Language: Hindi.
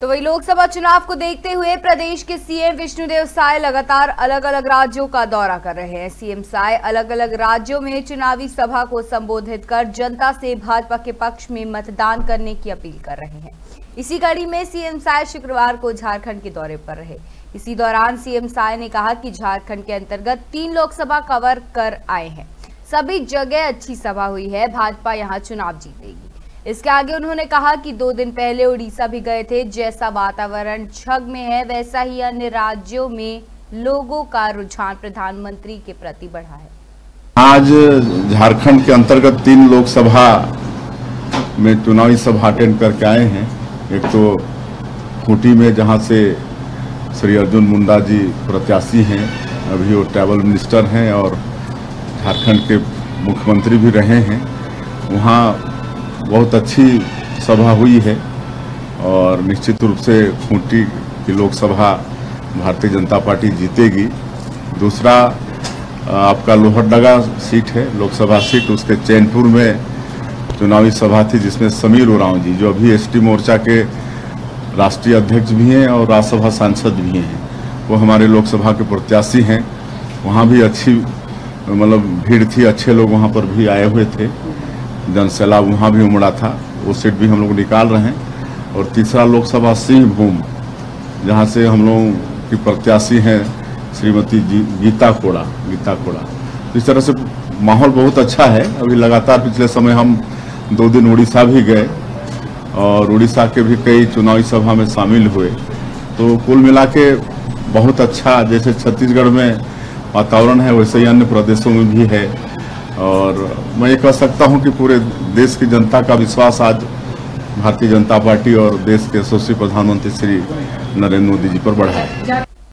तो वही लोकसभा चुनाव को देखते हुए प्रदेश के सीएम विष्णुदेव साय लगातार अलग अलग राज्यों का दौरा कर रहे हैं। सीएम साय अलग अलग राज्यों में चुनावी सभा को संबोधित कर जनता से भाजपा के पक्ष में मतदान करने की अपील कर रहे हैं। इसी कड़ी में सीएम साय शुक्रवार को झारखंड के दौरे पर रहे। इसी दौरान सीएम साय ने कहा कि झारखंड के अंतर्गत 3 लोकसभा कवर कर आए हैं, सभी जगह अच्छी सभा हुई है, भाजपा यहाँ चुनाव जीतेगी। इसके आगे उन्होंने कहा कि 2 दिन पहले उड़ीसा भी गए थे, जैसा वातावरण छग में है वैसा ही अन्य राज्यों में लोगों का रुझान प्रधानमंत्री के प्रति बढ़ा है। आज झारखंड के अंतर्गत 3 लोकसभा में चुनावी सभा अटेंड करके आए हैं। एक तो खूंटी में जहां से श्री अर्जुन मुंडा जी प्रत्याशी हैं, अभी वो ट्रैवल मिनिस्टर हैं और झारखंड के मुख्यमंत्री भी रहे हैं, वहाँ बहुत अच्छी सभा हुई है। और निश्चित रूप से खूंटी की लोकसभा भारतीय जनता पार्टी जीतेगी। दूसरा आपका लोहरदगा सीट है, लोकसभा सीट, उसके चैनपुर में चुनावी सभा थी जिसमें समीर उरांव जी, जो अभी एसटी मोर्चा के राष्ट्रीय अध्यक्ष भी हैं और राज्यसभा सांसद भी हैं, वो हमारे लोकसभा के प्रत्याशी हैं। वहाँ भी अच्छी मतलब भीड़ थी, अच्छे लोग वहाँ पर भी आए हुए थे, जनसैलाब वहाँ भी उमड़ा था, वो सीट भी हम लोग निकाल रहे हैं। और तीसरा लोकसभा सिंहभूम, जहाँ से हम लोगों की प्रत्याशी हैं श्रीमती गीता कोड़ा। तो इस तरह से माहौल बहुत अच्छा है। अभी लगातार पिछले समय हम 2 दिन उड़ीसा भी गए और उड़ीसा के भी कई चुनावी सभा में शामिल हुए, तो कुल मिला के बहुत अच्छा, जैसे छत्तीसगढ़ में वातावरण है वैसे ही अन्य प्रदेशों में भी है। और मैं ये कह सकता हूँ कि पूरे देश की जनता का विश्वास आज भारतीय जनता पार्टी और देश के यशस्वी प्रधानमंत्री श्री नरेंद्र मोदी जी पर बढ़ा है।